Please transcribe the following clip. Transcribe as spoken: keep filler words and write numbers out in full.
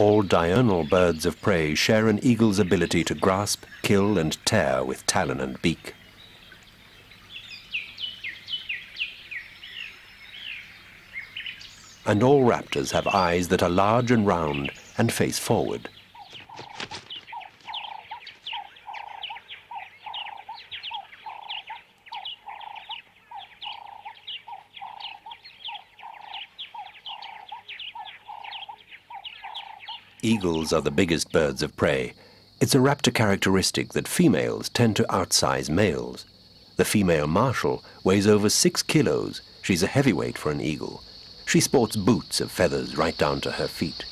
All diurnal birds of prey share an eagle's ability to grasp, kill and tear with talon and beak. And all raptors have eyes that are large and round and face forward. Eagles are the biggest birds of prey. It's a raptor characteristic that females tend to outsize males. The female marshal weighs over six kilos. She's a heavyweight for an eagle. She sports boots of feathers right down to her feet.